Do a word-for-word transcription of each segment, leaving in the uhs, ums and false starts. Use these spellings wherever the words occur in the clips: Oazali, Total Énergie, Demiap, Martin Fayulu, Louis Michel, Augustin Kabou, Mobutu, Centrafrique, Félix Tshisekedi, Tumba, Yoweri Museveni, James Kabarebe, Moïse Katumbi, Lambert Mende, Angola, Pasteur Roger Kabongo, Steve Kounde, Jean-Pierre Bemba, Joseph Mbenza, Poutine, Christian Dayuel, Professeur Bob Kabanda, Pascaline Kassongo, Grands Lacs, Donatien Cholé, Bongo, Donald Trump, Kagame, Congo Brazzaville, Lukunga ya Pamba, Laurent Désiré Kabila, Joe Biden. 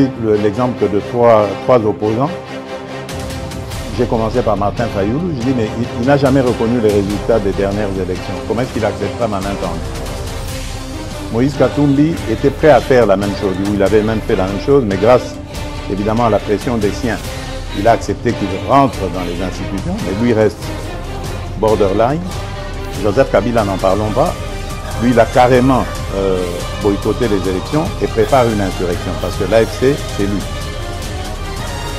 explique l'exemple de trois, trois opposants. J'ai commencé par Martin Fayulu. Je dis, mais il, il n'a jamais reconnu les résultats des dernières élections. Comment est-ce qu'il acceptera ma main tendue? Moïse Katumbi était prêt à faire la même chose. Il avait même fait la même chose, mais grâce évidemment à la pression des siens, il a accepté qu'il rentre dans les institutions, mais lui reste borderline. Joseph Kabila, n'en parlons pas. Lui, il a carrément euh, boycotté les élections et prépare une insurrection, parce que l'A F C, c'est lui.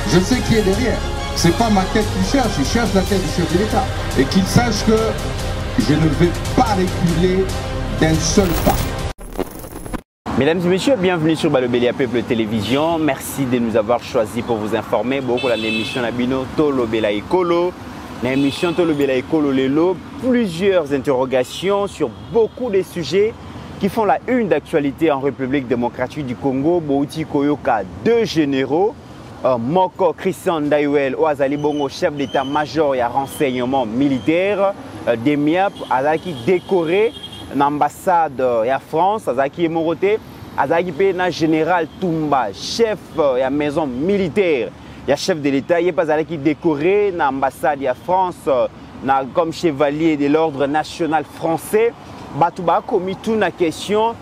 Je sais qui est derrière. C'est pas ma tête qui cherche, il cherche la tête du chef de l'État. Et qu'il sache que je ne vais pas reculer d'un seul pas. Mesdames et messieurs, bienvenue sur Balobélia Peuple Télévision. Merci de nous avoir choisis pour vous informer. Beaucoup la émission Nabino, Tolobela et Kolo. L'émission Tolobela et Kolo Lelo, plusieurs interrogations sur beaucoup de sujets qui font la une d'actualité en République démocratique du Congo. Bouti Koyoka, deux généraux. Uh, Moko Christian Dayuel, Oazali Bongo, chef d'état-major et à renseignement militaire, uh, Demiap, Azaki décoré, l'ambassade uh, et à France, Azaki et Moroté, Azaki Pena, général Tumba, chef uh, et à maison militaire, et à chef de l'État, il n'y a pas Azaki décoré, l'ambassade et à France, uh, na, comme chevalier de l'ordre national français, Batouba commis tout la question,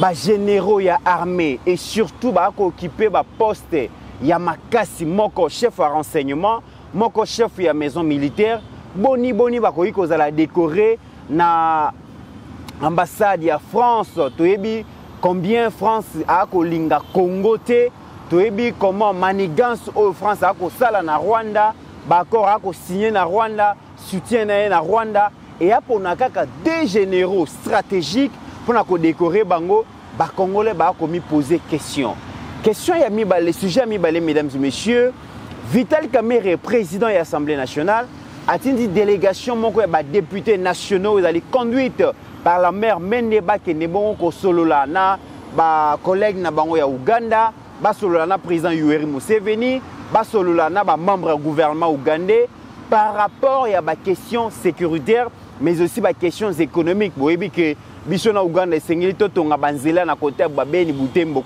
bah, généraux et à armée, et surtout, bah, occupé bah, poste. Yamakasi moko chef à renseignement, moko chef à maison militaire, boni boni bakoyi kozala décoré na ambassade ya France, toyebi combien France a kolinga Congo te, toyebi comment manigance au France a kosala na Rwanda, bakor a kosigné na Rwanda, soutien na na Rwanda et a pona kaka des généraux stratégiques pona ko décorer bango, ba Congolais ba komi poser question. Question ya mibale, sujet ya mibale, mesdames et messieurs. Vital Kamerhe, président de l'Assemblée nationale, a dit une délégation de députés nationaux qui conduite par la maire Mende qui est Sololana, collègue de Ouganda, Sololana, président Yoweri Museveni, Sololana, membre du gouvernement ougandais, par rapport à la question sécuritaire, mais aussi à la question économique. Vous voyez que Bishona Ouganda, c'est un côté de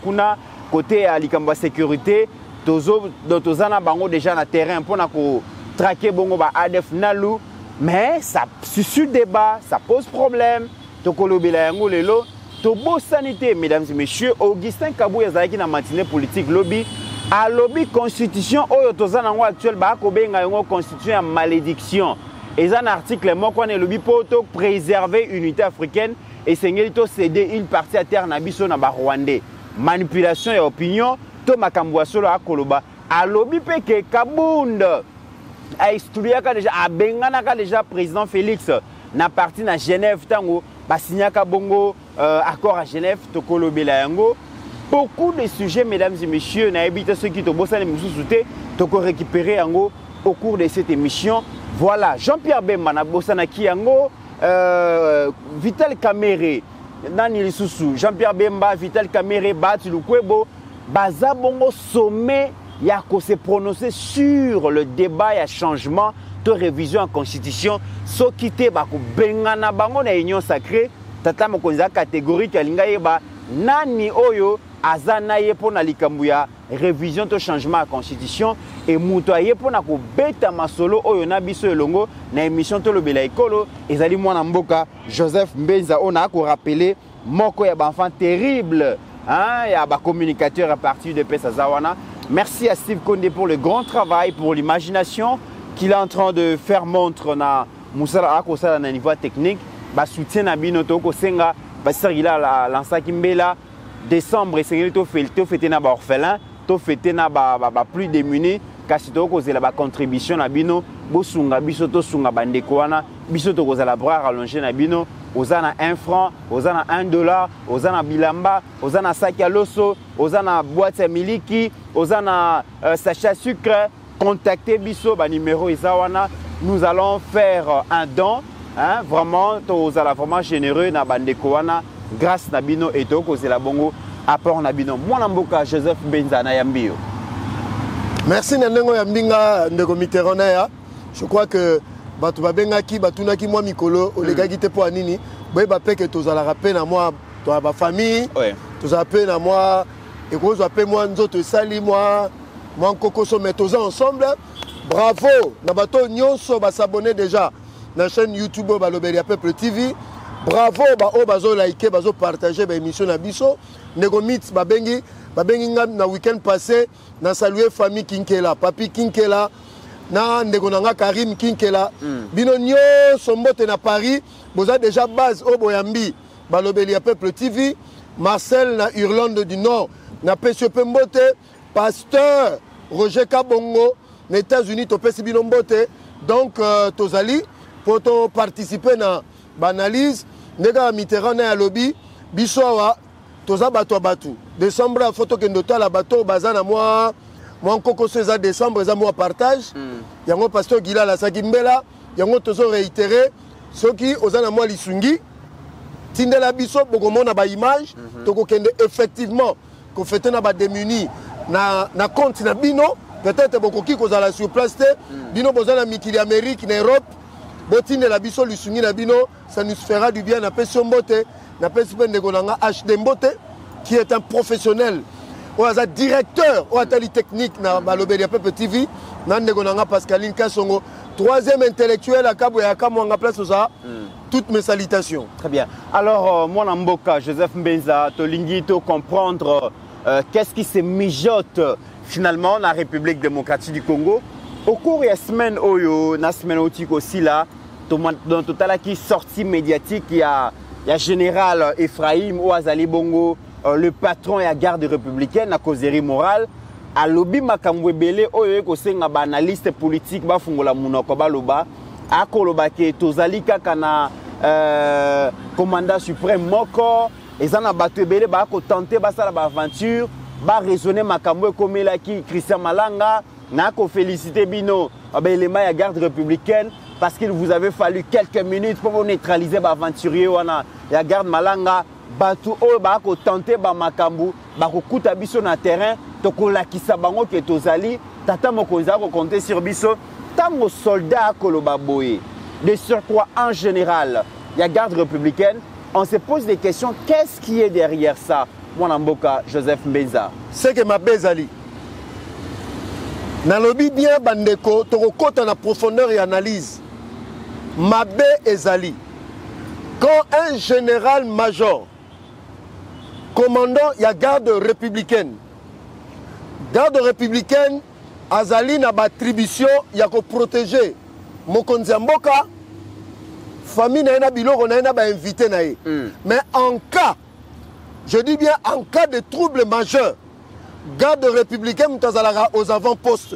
côté à l'Ikamba sécurité, tozo tozana bango déjà na terrain pour na ko traquer bongo ba A D F nalu, mais ça suscite débat, ça pose problème. Tokolobela yango lelo, tobo sanité mesdames et messieurs, Augustin Kabou ezaki na matinée politique lobby, à lobby constitution oyo tozana ngo actuel ba ko benga yango constitution ya malédiction. Ezan article moko ne lobby po to préserver unité africaine et sengeli to céder une partie à terre na biso na ba Rwandais. Manipulation et opinion, Thomas Kamboisolo à Koloba. A lobby Peke, Kabound, a instruit déjà, a Benganaka déjà, président Félix, n'a parti à Genève, Tango, Bassignaka Bongo, accord à Genève, Tokolobela Yango. Beaucoup de sujets, mesdames et messieurs, n'a évité ceux qui te bossent les moussous soutés, Toko récupéré Yango au cours de cette émission. Voilà, Jean-Pierre Bemba, n'a bossé Yango, Vital Kamerhe. Nani Soussou, Jean-Pierre Bemba, Vital Kamerhe, Bat Lukwebo, Baza Bongo sommet, il y a qu'on se prononcer sur le débat, il y a changement de révision en constitution. Ce qui était, Bengana Bango, la union sacrée, Tata Mokonza catégorique, Alingaïba, Nani Oyo, Azanaye pour Nalikambuya, révision de changement à constitution, et Moutoye pour Nako Beta Masolo, Oyo Nabiso et Longo, na émission Tolobela Ekolo, et Zali Mwanamboka, Joseph Mbenza, on a encore rappelé, Moko y'a un enfant terrible, hein, y'a un communicateur à partir de Pesazawana. Merci à Steve Kounde pour le grand travail, pour l'imagination qu'il est en train de faire montre na Moussala Akosa dans le niveau technique, bah soutien à Binoto Kosenga, Pasteur Guilla, Lansaki Mbela. Décembre, c'est que tu fêtes les orphelins, tu fêtes les plus démunis, car si tu as la contribution, tu as la bras allongé, tu as un franc, tu as un dollar, tu as un bilamba, tu as un sac à l'osso, tu as une boîte à miliki, tu as un sachet à sucre. Contactez Bisso, le numéro Isawana. Nous allons faire un don, hein, vraiment, tu as vraiment généreux dans la grâce Nabino et Toko, c'est la bongo apport Nabino. Mon amboka Joseph Benza Nayambio. Merci Nenengo Yambinga Ndeko Mitterrand. Je crois que Batubabenaki, Batunaki, moi Mikolo, Olegagite pour Anini, Boy Bapé que tous à la rappel à moi, toi ma famille, tous à peine à moi, et qu'on appelle moi nzoto sali moi moi kokoso metoza ensemble. Bravo, nabato nyonso ba s'abonner déjà na chaîne YouTube ba Lobelia Peuple T V. Bravo ba o bazo liker, bazo partager ba émission na biso. Nego mit ba bengi, ba bengi na week-end passé na saluer famille Kinkela, papi Kinkela. Na ndeko nanga Karim Kinkela. Bino nyonso mbote na Paris, boza déjà base o boyambi ba Lobelia Peuple T V. Marcel na Irlande du Nord, na P S P mbote, Pasteur Roger Kabongo. Les États-Unis, tu peux s'y donc Tozali pour participer à l'analyse. Les gars, Mitterrand à lobby, Bissoa, Toza Bato Batou. Décembre, la photo que nous avons, la bateau, Bazana, moi, moi, Coco César, décembre, les amours partage. Il y a un pasteur Guilla, la Sagimbela, il y a un tozo réitéré. Ceux qui ont un amour, Lissungi, Tindela Bissot, pour qu'on a une image, donc effectivement, qu'on fait un démuni, na compte, na bino. Peut-être que vous allez sur place, vous allez sur l'Amérique, l'Europe, vous allez sur l'Europe, ça nous fera du bien. Nous avons H D Mbote, qui est un professionnel, un directeur, un technique, à l'Obédia Peuple T V, nous avons Pascaline Kassongo, troisième intellectuel, à Kabou et à Kamou, en place, toutes mes salutations. Très bien. Alors, moi, Namboka, Joseph Mbenza, Tolingi, to comprendre euh, qu'est-ce qui se mijote. Finalement, la République démocratique du Congo, au cours de la semaine, Oyo, la semaine aussi là, dans tout à qui sortie médiatique, il y a le général Efraïm Oazali Bongo, le patron et la garde républicaine, la causerie morale, à l'obi Makangwebele, Oyo, qui est un analyste politique, qui est un monokobaloba, à Kolobake, Tozali Kakana, commandant suprême, Moko, et ça n'a pas tenter tenté l'aventure. Bah raisonner Makambo comme il a qui Christian Malanga n'a qu'à féliciter Bino les mailles à garde républicaine parce qu'il vous avait fallu quelques minutes pour vous neutraliser l'aventurier ou la garde Malanga batou oh bah qu'au tenter bah Makambo bah qu'au coup tabiso na terrain toko la kisabango que tozali tata mokoza qu'on comptait sur biso tant aux soldats kolobaboé de surcroît en général la garde républicaine on se pose des questions qu'est-ce qui est derrière ça. Mon amboka Joseph Mbenza. C'est que ma bezali. Dans le bien bandeko, tu recotes la profondeur et analyse. Ma bezali. Quand un général-major, commandant, il y a garde républicaine. Garde républicaine, Azali n'a pas attribution, il y a que protéger. Mokonzi amboka, famille n'a pas bilo, on a invité naé. Mais en cas. Je dis bien en cas de troubles majeurs, garde républicaine aux avant-postes.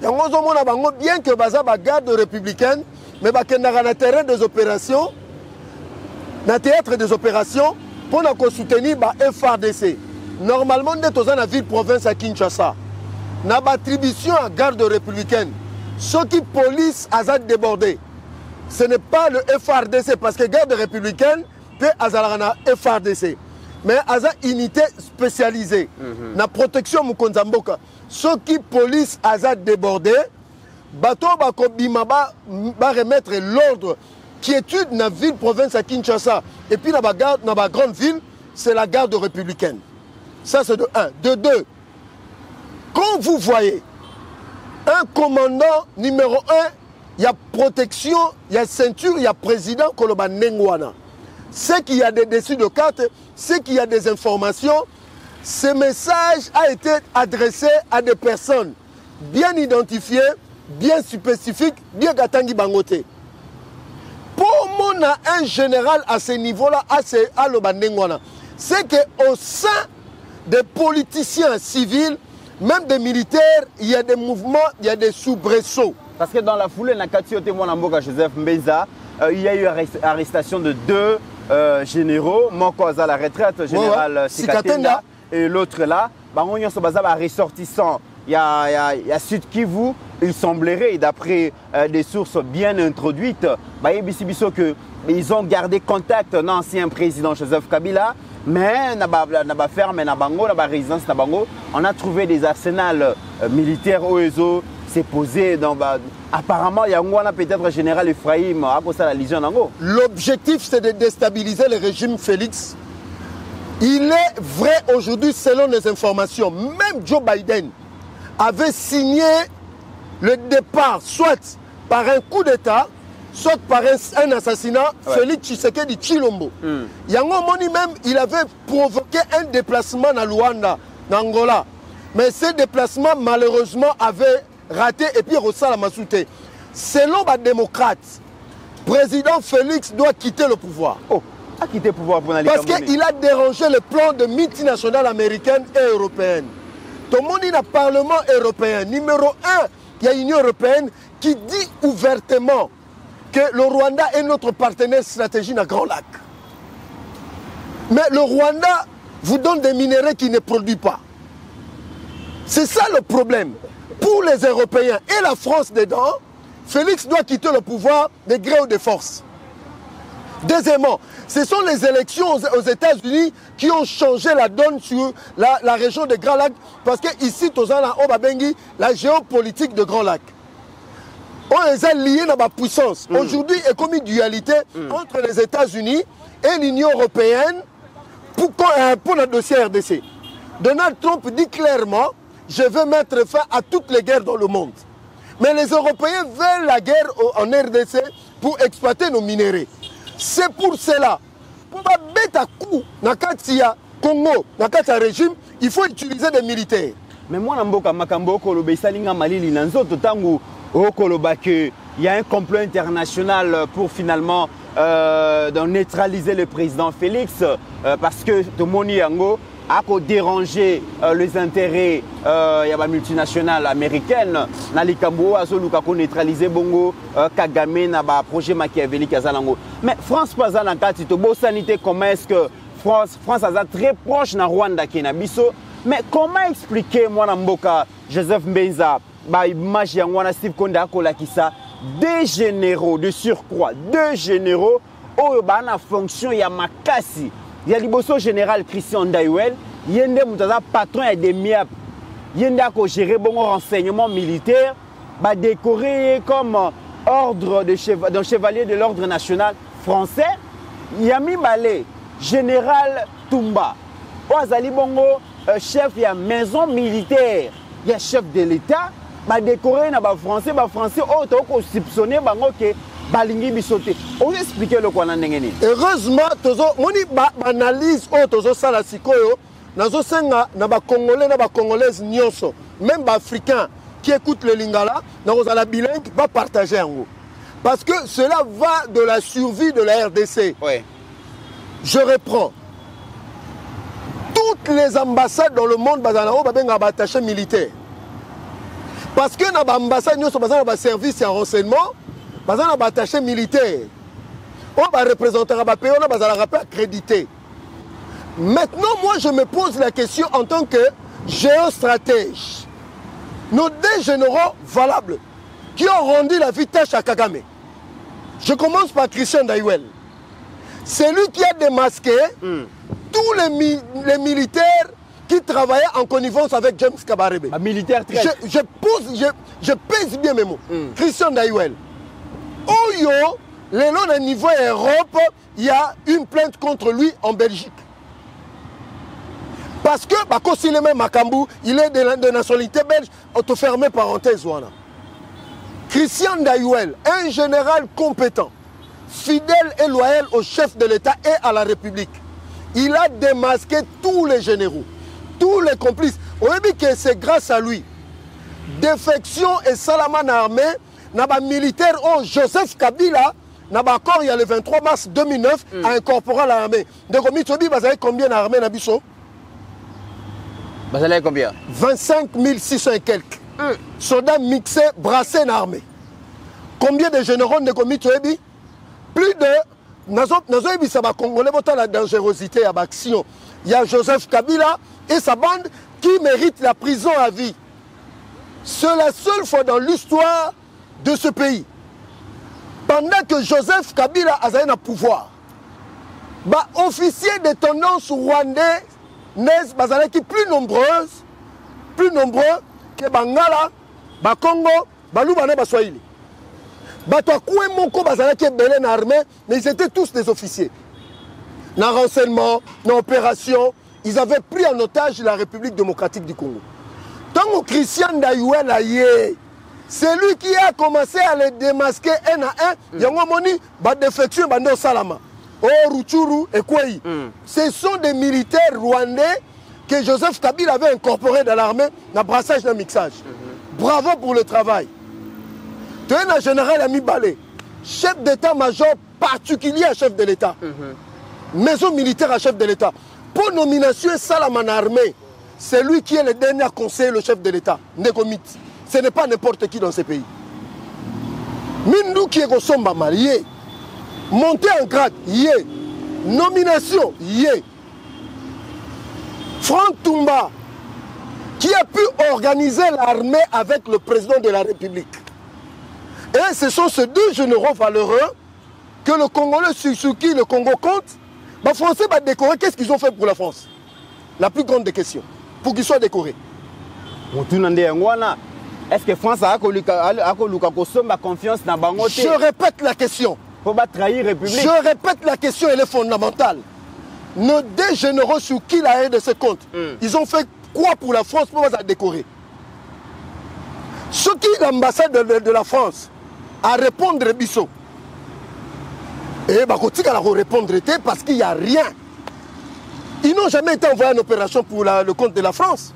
Bien que la garde républicaine, mais qu'il y a un terrain des opérations, un théâtre des opérations, pour nous soutenir le F A R D C. Normalement, nous sommes dans la ville-province à Kinshasa. Nous avons attribution à la garde républicaine. Ceux qui police a débordé, ce n'est pas le F A R D C, parce que la garde républicaine peut avoir le F A R D C. Mais il y a une unité spécialisée. Mm-hmm. La protection de Mboka. Ceux qui police a débordé, bateau va remettre l'ordre, quiétude dans la ville province à Kinshasa. Et puis dans la grande ville, c'est la garde républicaine. Ça c'est de un. De deux, quand vous voyez un commandant numéro un, il y a protection, il y a ceinture, il y a président Koloba Nengwana. C'est qu'il y a des dessus de carte, c'est qu'il y a des informations. Ce message a été adressé à des personnes bien identifiées, bien spécifiques, bien Katangi Bangote. Pour moi, un général à ce niveau-là, à l'Obandengwana, c'est qu'au sein des politiciens civils, même des militaires, il y a des mouvements, il y a des soubresauts. Parce que dans la foulée, il y a témoin à Joseph Mbenza, il y a eu arrestation de deux. Euh, généraux, Mokoza à la retraite, général Sikatenda, et l'autre là, Bangonyon Sobazaba ressortissant, il y a, y a Sud Kivu, il semblerait, d'après euh, des sources bien introduites, bah, ils ont gardé contact avec l'ancien président Joseph Kabila, mais na ba, na ba ferme, na bango, na ba résidence, na bango, on a trouvé des arsenals euh, militaires au Ezo, c'est posé dans. Bah, apparemment, il y a peut-être le général Efraïm à la Légion. L'objectif, c'est de déstabiliser le régime Félix Il est vrai aujourd'hui, selon les informations, même Joe Biden avait signé le départ, soit par un coup d'État, soit par un, un assassinat, ouais. Félix Tshisekedi de Chilombo. Mm. Yango Moni même, il avait provoqué un déplacement à Rwanda, dans Angola. Mais ce déplacement, malheureusement, avait raté et puis Rossala m'a souté. Selon les démocrates, le président Félix doit quitter le pouvoir. Oh. A quitté le pouvoir pour aller. Parce qu'il a dérangé le plan de multinationales américaines et européennes. Tout le monde dans le Parlement européen, numéro un, il y a l'Union européenne qui dit ouvertement que le Rwanda est notre partenaire stratégique dans Grands Lacs. Mais le Rwanda vous donne des minéraux qu'il ne produit pas. C'est ça le problème. Pour les Européens et la France dedans, Félix doit quitter le pouvoir de gré ou de force. Deuxièmement, ce sont les élections aux États-Unis qui ont changé la donne sur la, la région de Grands Lacs, parce que ici, Tozala Obabengi, la géopolitique de Grands Lacs. On les a liés dans la puissance. Mm. Aujourd'hui, il y a comme une dualité mm. entre les États-Unis et l'Union européenne pour, pour le dossier R D C. Donald Trump dit clairement, je veux mettre fin à toutes les guerres dans le monde. Mais les Européens veulent la guerre en R D C pour exploiter nos minéraux. C'est pour cela, pour pas mettre à coup dans le Congo, dans le régime, il faut utiliser des militaires. Mais moi, je il y a un complot international pour finalement euh, neutraliser le président Félix, euh, parce que de Moniango a dérangé euh, les intérêts euh, y a la multinationale américaine. Nalikambo azoluka ko neutraliser Bongo euh, Kagame na ba projet machiavélique azalango. Mais France paza na kati to bo sanité, comment est-ce que France France aza très proche na Rwanda na biso. Mais comment expliquer moi na mboka Joseph Mbenza ba image ya ngwana Steve Kounde akola kisa deux généraux de surcroît, deux généraux oyo ba na fonction ya makasi. Il y a le général Christian Dayuel, il y a un patron et des M I A P, il y a un géré bon renseignement militaire, bah décoré comme ordre de chev de chevalier de l'ordre national français. Il y a mis balé général Tumba, Oazali Bongo, chef de la maison militaire, il y a chef de l'État, bah décoré na bah français, bah français, oh t'as encore soupçonné bah ok. On explique le quoi. Heureusement, mon analyse au Salasikoyo, Nazo Senga, Naba Congolais, Naba Congolaise Nyonso, même les Africains qui écoutent le Lingala, Naba bilingue, va partager en haut. Parce que cela va de la survie de la R D C. Oui. Je reprends. Toutes les ambassades dans le monde, Bazanao, Babenga, attaché militaire. Parce que Naba ambassade, Nyonso, Bazanaba service et en renseignement. Parce qu'on a attaché militaire, on va représenter un pays, on va accréditer. Maintenant, moi, je me pose la question en tant que géostratège. Nos deux généraux valables qui ont rendu la vie tâche à Kagame. Je commence par Christian Dayuel. C'est lui qui a démasqué mm. tous les, mi les militaires qui travaillaient en connivence avec James Kabarebe. Un militaire très... je, je, pose, je, je pèse bien mes mots. Mm. Christian Dayuel. Oyo, les noms au niveau Europe, il y a une plainte contre lui en Belgique. Parce que, bah, quand il est même Makambu, il est de, de nationalité belge, autofermé parenthèse. Voilà. Christian Dayuel, un général compétent, fidèle et loyal au chef de l'État et à la République. Il a démasqué tous les généraux, tous les complices. On dit que c'est grâce à lui. Défection et Salaman armée. Naba militaire, oh, Joseph Kabila, naba accord, il y a le vingt-trois mars deux mille neuf, mm. a incorporé l'armée. Donc, vous avez combien d'armées, Nabiso? Vous avez combien? vingt-cinq mille six cents et quelques. Mm. Soldats mixés, brassés dans l'armée. Combien de généraux de Komito Ebi? Plus de. Nazo Ebi, ça va congolais, la dangerosité, à l'action. Il y a Joseph Kabila et sa bande qui méritent la prison à vie. C'est la seule fois dans l'histoire de ce pays. Pendant que Joseph Kabila a un pouvoir, bah, officiers de tendance rwandais qui sont plus nombreux, plus nombreux que Bangala, bah Congo, bah Lubane, bah Swahili. Bah toi, Koué Moko, bah Zalaki, Belen armée, mais ils étaient tous des officiers. dans le renseignement, dans l'opération, ils avaient pris en otage la République démocratique du Congo. Tant que Christian Dayuel a yé, c'est lui qui a commencé à les démasquer un à un. Il y a un moment donné, il a défectué dans Salama. Ce sont des militaires rwandais que Joseph Kabila avait incorporés dans l'armée, dans le brassage, dans le mixage. Mm-hmm. Bravo pour le travail. Tu es un général ami Balé, chef d'état-major particulier à chef de l'État. Mm-hmm. Maison militaire à chef de l'État. Pour nomination, Salama en armée, c'est lui qui est le dernier conseiller, le chef de l'État. Ce n'est pas n'importe qui dans ces pays. Mindou qui est Somba marié, montée en grade, yé. Nomination, yé. Franck Tumba, qui a pu organiser l'armée avec le président de la République. Et ce sont ces deux généraux valeureux que le Congolais sur qui le Congo compte, les Français vont décorer. Qu'est-ce qu'ils ont fait pour la France? La plus grande des questions, pour qu'ils soient décorés. Est-ce que France a confiance dans Bango? Je répète la question. Faut pas trahir République. Je répète la question, elle est fondamentale. Nos deux généraux sur qui la haine de ce compte, mm. ils ont fait quoi pour la France pour la décorer? Ce qui l'ambassade de, de, de la France à répondre Bissot. Et bah quand ils allaient répondre parce qu'il n'y a rien. Ils n'ont jamais été envoyés en opération pour la, le compte de la France.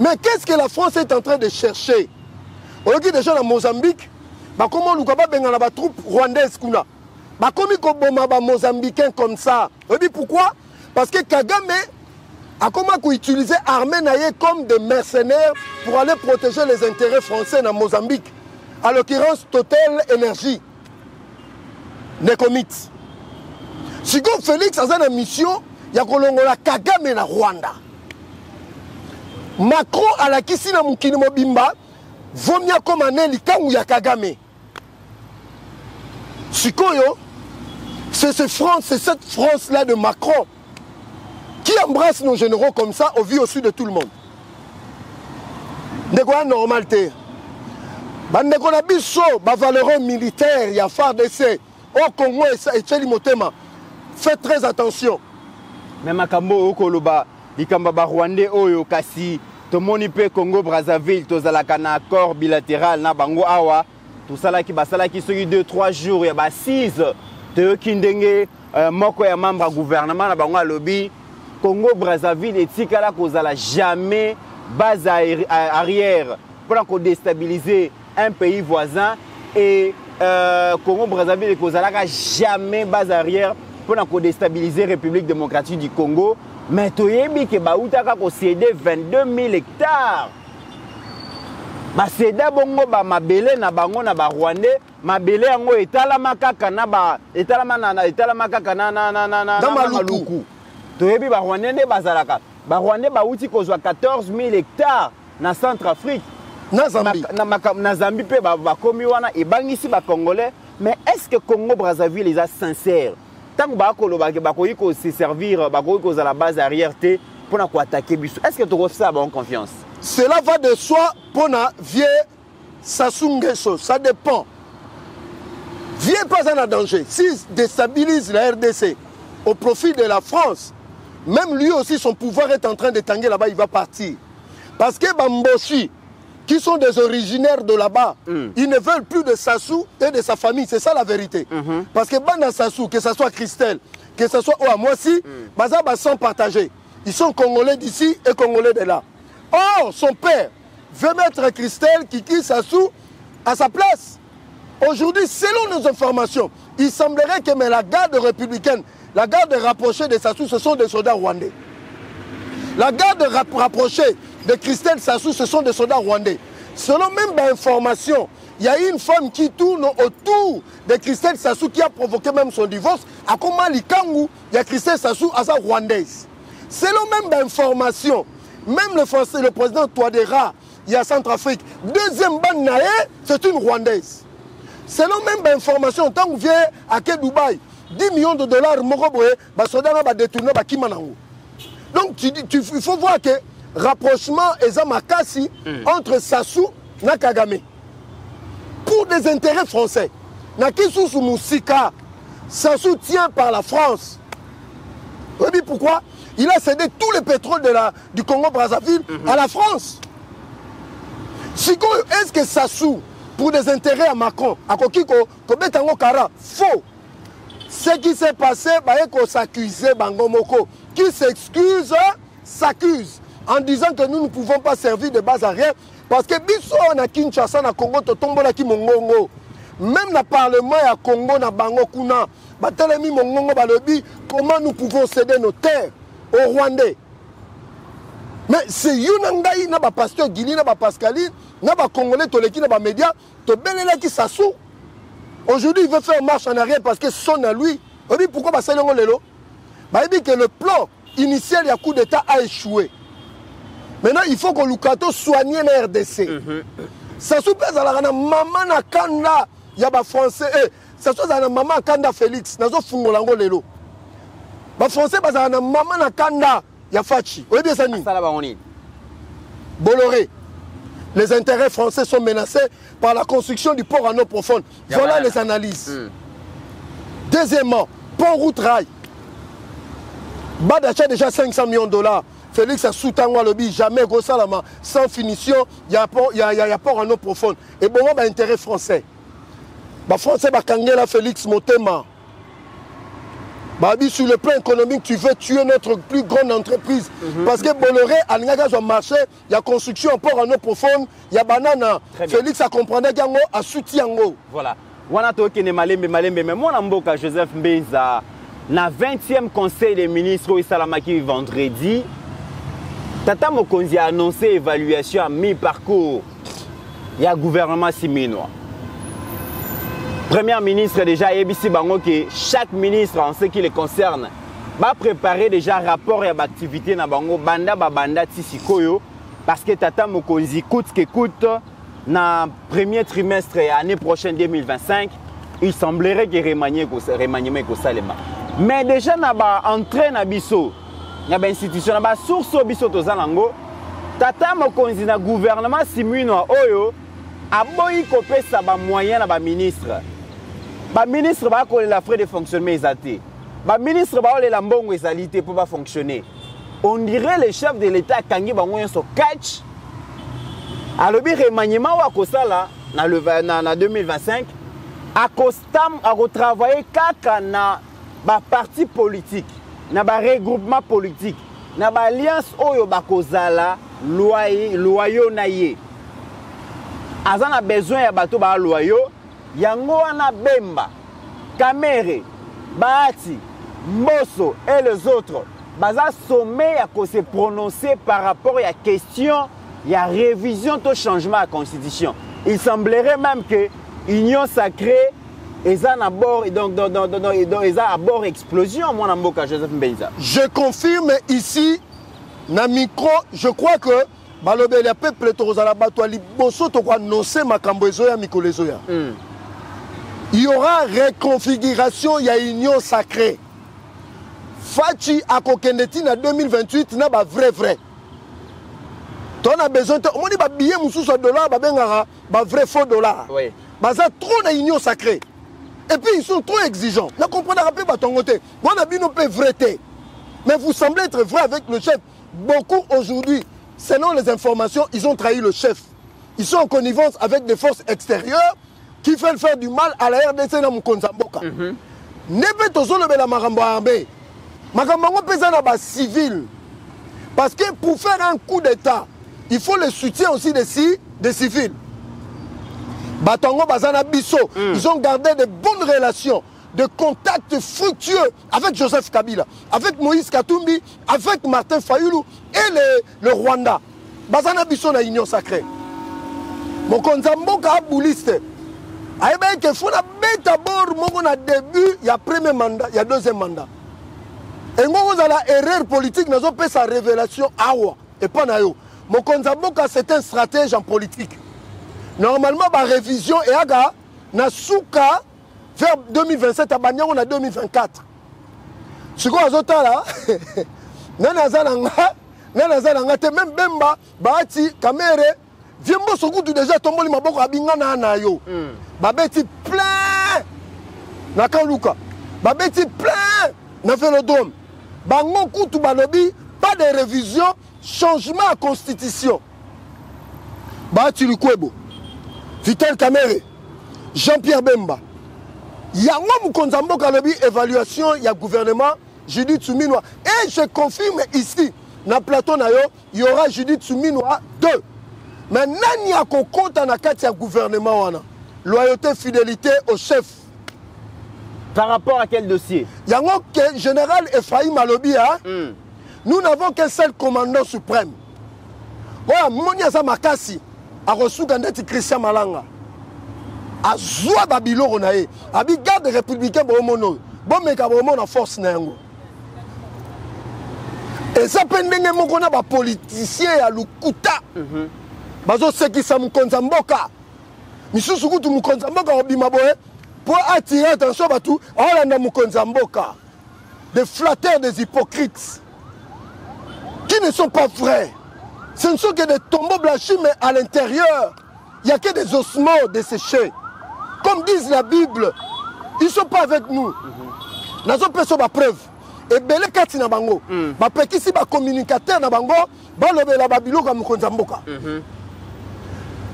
Mais qu'est-ce que la France est en train de chercher? On dit déjà dans Mozambique, bah comment nous avons des troupes rwandaises qu'on a. Bah comme ils ont des Mozambicains comme ça. On dit pourquoi? Parce que Kagame a comment utiliser l'armée comme des mercenaires pour aller protéger les intérêts français dans Mozambique. À l'occurrence, Total Énergie. Nekomit. Si Félix a une mission, il y a Kagame na Rwanda. Macron à la Kisina Mukini Mobimba, vaut mieux comme un élika ou Yakagame. Sikoyo, c'est ce France, c'est cette France-là de Macron qui embrasse nos généraux comme ça au vu au sud de tout le monde. De quoi normalité. Bandeko na biso, ba valeureux militaire, ya F A R D C, au Congo et Tcheli Motema. Faites très attention. Mais Makambo Okoloba. Likamba Rwandais oyo kasi tomoni pe Congo Brazzaville tozalaka na accord bilatéral na bango awa tout ça là qui basala qui soki deux trois jours ya ba six te kindenge moko ya membre gouvernement na bango lobby Congo Brazzaville etikala kozala jamais base arrière pour déstabiliser un pays voisin et Congo Brazzaville kozala jamais base arrière pour déstabiliser République démocratique du Congo. Mais tu as dit que tu as cédé vingt-deux mille hectares. Ma cédé bongo ba mabele na bango na ba Rwandais, mabele yango etalama kaka na ba etalama na etalama kaka na na na na na maluku. Tu as dit ba Rwandais ne bazalaka. Ba Rwandais ba uti kozwa quatorze mille hectares na Centrafrique, na Zambie. Na na Zambie pe ba ba komi wana e bangisi ba Congolais, mais est-ce que Congo Brazzaville est sincère? Tant que se servir, à la base arrière pour attaquer Bissou. Est-ce que tu as ça en confiance? Cela va de soi pour la vieille Sasungeso. Ça dépend. Vieille pas en danger. S'il déstabilise la R D C au profit de la France, même lui aussi, son pouvoir est en train d'étanguer là-bas, il va partir. Parce que Bamboshi, qui sont des originaires de là-bas, mm. ils ne veulent plus de Sassou et de sa famille. C'est ça la vérité. Mm-hmm. Parce que Banda Sassou, que ce soit Christelle, que ce soit Oa, moi aussi, mm. Bazaba sont partagés. Ils sont Congolais d'ici et Congolais de là. Or, son père veut mettre Christelle, Kiki, Sassou à sa place. Aujourd'hui, selon nos informations, il semblerait que mais la garde républicaine, la garde rapprochée de Sassou, ce sont des soldats rwandais. La garde rap rapprochée de Christelle Sassou, ce sont des soldats rwandais. Selon même d'informations, il y a une femme qui tourne autour de Christelle Sassou qui a provoqué même son divorce. À Komali Kangou, il y a Christelle Sassou à sa rwandaise. Selon même d'informations, même le français, le président Touadéra, il y a Centrafrique. Deuxième bande naïe, c'est une rwandaise. Selon même d'informations, tant qu'on vient à Dubaï, dix millions de dollars, les soldats ont détourné à Kimanango. Donc il faut voir que rapprochement ezamakasi mm. entre Sassou et Kagame pour des intérêts français. Nakisou Moussika, Sassou tient par la France. Et pourquoi? Il a cédé tout le pétrole de la, du Congo Brazzaville mm-hmm. à la France. Est-ce que Sassou, pour des intérêts à Macron, à Kokiko, Kobetango Kara, faux? Ce qui s'est passé, c'est s'accuser Bangomoko. Qui s'excuse, s'accuse. En disant que nous ne pouvons pas servir de base à rien. Parce que biso na Kinshasa, na Congo, totombo na ki mongongo. Même dans le Parlement, à Congo, na Bango Kuna, Batelemi Mongongo Balobi, comment nous pouvons céder nos terres aux Rwandais? Mais c'est Yunangaï, na ba Pasteur Guilla, na ba Pascaline, na ba Congolais, toleki, na ba médias, to belele ki Sassou. Aujourd'hui, il veut faire marche en arrière parce que son à lui. On dit pourquoi Bassel Ngolelo? Bah il dit que le plan initial du coup d'État a échoué. Maintenant, il faut que Lukato soigne la R D C. Sassou pèse à la rana maman na kanda yaba français. Eh, Sassou na maman kanda Félix. Nazo fungolango lelo. Ba français bas na maman na kanda ya Fachi. Oyé bien ça ni. Bolloré. Les intérêts français sont menacés par la construction du port en eau profonde. Voilà les analyses. Mm. Deuxièmement, pont route rail. Bad achat déjà cinq cents millions de dollars. Félix a soutenu lobby jamais Gossalama. Sans finition, il y a port, y a, y a, y a port en eau profonde. Et bon, bah, intérêt français. Bah, français, bah, Kangela, Félix Motema. Bah, sur le plan économique, tu veux tuer notre plus grande entreprise. Mm-hmm. Parce que Bolloré, à l'engagage au marché, il y a construction en port en eau profonde, il y a banana. Félix a comprendu qu'il a soutenu. Voilà. Mais moi, Joseph Mbenza, na vingtième conseil des ministres au Salamaki vendredi, Tata Mokonzi a annoncé évaluation à mi-parcours. Il y a gouvernement siminois. Premier ministre déjà, Ebissi Bango, que chaque ministre en ce qui le concerne va préparer déjà rapport et activité na Bango, banda ba banda tisikoyo, parce que Tata Mokonzi coûte que coûte, dans le premier trimestre et l'année prochaine deux mille vingt-cinq, il semblerait que remaniement ko salema. Mais déjà, na ba entrée na biso, na ba institution na ba source biso tozalango, Tata Mokonzi na gouvernement siminois oyo, a boyi kopé sa ba moyen na ba ministre. Ba ministre ba ko la frais de fonctionnement exalté. Ba ministre ba ole la mbongo exalité pour pas fonctionner. On dirait les chefs de l'État kangi ba moyen so catch. A le remaniement wa ko sala na le na deux mille vingt-cinq a costam a retravailler kaka na ba parti politique, na ba regroupement politique, na ba alliance oyo ba ko sala loyer loyo naye. Azan a besoin ya bato ba loyo. Yango wana Bemba, Kamerhe, Bahati, Mbosso et les autres, baza sommet à se prononcer par rapport à la question, il y a révision de changement à la constitution. Il semblerait même que l'union sacrée est à bord et donc est à bord explosion. Mon amboka Joseph Mbenza. Je confirme ici, na micro, je crois que Balobe le peuple tozalabatoali boso to kwa noncer makambo ezoya mikolo ezoya. Il y aura reconfiguration, il y a union sacrée. Fachi akokendeti na deux mille vingt-huit na ba vrai vrai. Ton a besoin de on dit ba billet mususu dollar ba bengara ba vrai faux dollar. Oui. Baza trop na union sacrée. Et puis ils sont trop exigeants. Na comprendre pas ba tongote. On a bino pe vérité. Mais vous semblez être vrai avec le chef. Beaucoup aujourd'hui, selon les informations, ils ont trahi le chef. Ils sont en connivence avec des forces extérieures qui veulent faire du mal à la R D C dans Mkonzamboka. Nebe tozo le bela makambo armé. Makambo ngo pesa na ba civil. Parce que pour faire un coup d'état, il faut le soutien aussi des, ci, des civils. Batongo bazana biso, mm. ils ont gardé de bonnes relations, de contacts fructueux avec Joseph Kabila, avec Moïse Katumbi, avec Martin Fayulu et le, le Rwanda. Bazana biso na union sacrée. Mon konzamboka a bouliste. Aïe, il faut la mettre d'abord au début, il y a premier mandat, il y a deuxième mandat. Et quand on a l'erreur politique, nous avons fait sa révélation à Awa et pas Nayo. Mon konzamboka, c'est un stratège en politique. Normalement, la révision est aga, Nasuka, vers deux mille vingt-sept, à Banyan, on a deux mille vingt-quatre. Ce qu'on a fait là, même Bemba, Bahati, Kamerhe, viens moi ce coup tu déjà tombé le maboko abinga na na yo. Babeti plein na Kaluka. Babeti plein na Vélodrome. Bango Koutou Balobi, pas de révision, changement à constitution. Bah Tshilukwebo, Vital Kamerhe, Jean-Pierre Bemba. Yango Moukonzambo Kalobi, évaluation, il y a gouvernement, Judith Suminwa. Et je confirme ici, dans le plateau, il y aura Judith Suminwa deux. Mais nani a qu'on compte en akatia gouvernement, loyauté, fidélité au chef. Par rapport à quel dossier? Yango que général Efraïm Malobi, hein? Mm. Nous n'avons qu'un seul commandant suprême. Voilà, Moniaza Makasi a reçu Gandeti Christian Malanga. A Zoua Babilo Ronae. A Bigarde républicain Bomono. Bon Mekabomon en force Nengo. Et ça peut être un politicien à Lukuta. Bazo seki sa mukonza mboka. Misu sukutu mukonza mboka obi maboe. Pour attirer attention à tout, on mukonza mboka. Des flatteurs, des hypocrites. Qui ne sont pas vrais. Ce ne sont que des tombeaux blanchis, mais à l'intérieur, il n'y a que des ossements desséchés. Comme disent la Bible, ils ne sont pas avec nous. Nous avons besoin de preuves. Et bien, les quatre na bango, ba pekisi ba communicateur na bango, ba lobe la babilo comme mukonza mboka.